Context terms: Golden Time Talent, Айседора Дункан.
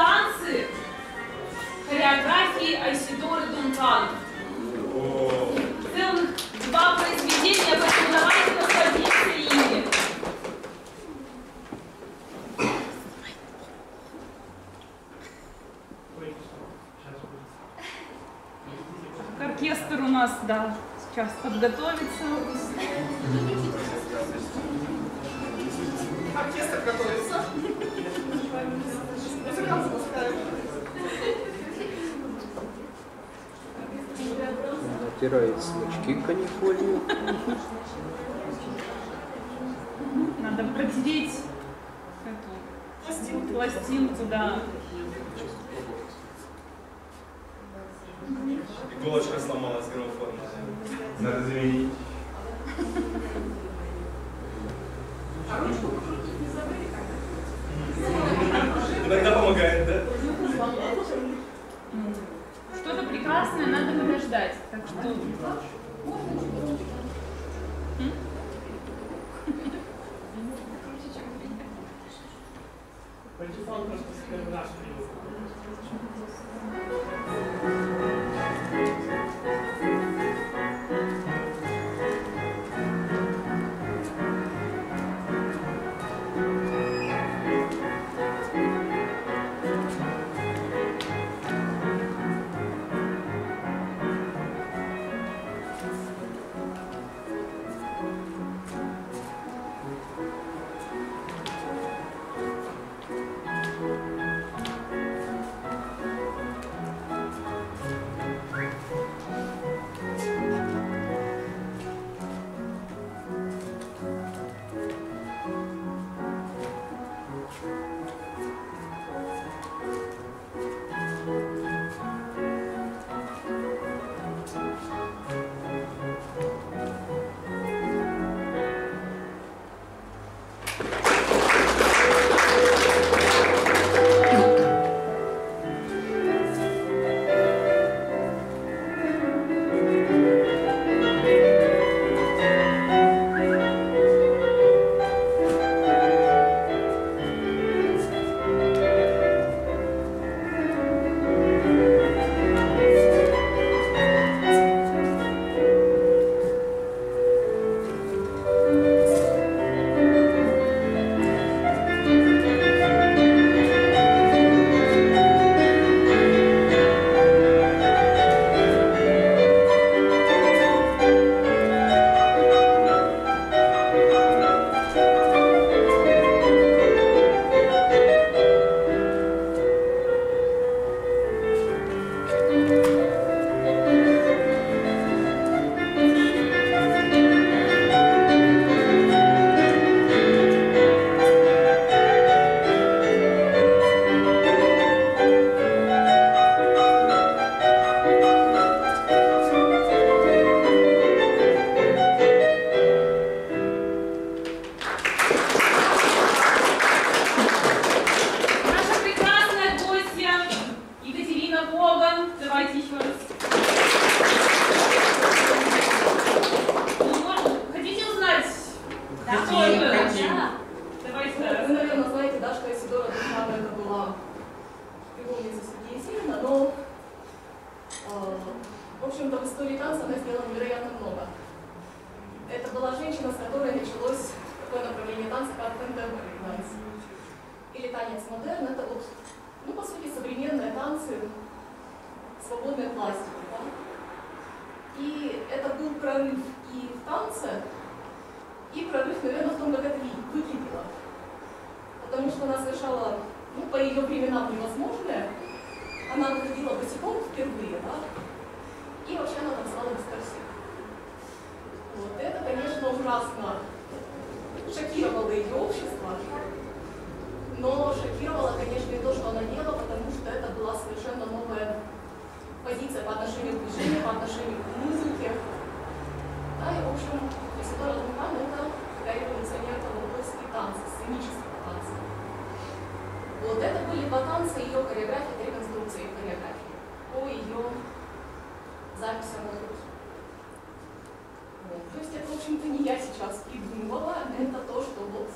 танцы хореографии Айседоры Дункан. Целых два произведения, поэтому давайте насладимся ими. Оркестр у нас, да, сейчас подготовится. Оркестр готовится. Музыканты пускают. Натирает значки канифолью. Надо протереть эту пластинку, да. Иголочка сломалась граммофона. Надо заменить. А ручку покрутить не забыли как-то? Иногда помогает, да? Что-то прекрасное надо подождать. Так что... Пальчифон просто скажет наш привод. Это то, что вот